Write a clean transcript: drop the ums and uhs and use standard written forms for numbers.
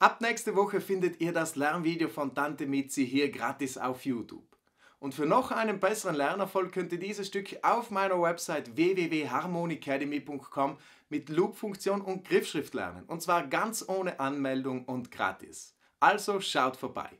Ab nächste Woche findet ihr das Lernvideo von Tante Mizzi hier gratis auf YouTube. Und für noch einen besseren Lernerfolg könnt ihr dieses Stück auf meiner Website www.harmonicademy.com mit Loop-Funktion und Griffschrift lernen. Und zwar ganz ohne Anmeldung und gratis. Also schaut vorbei.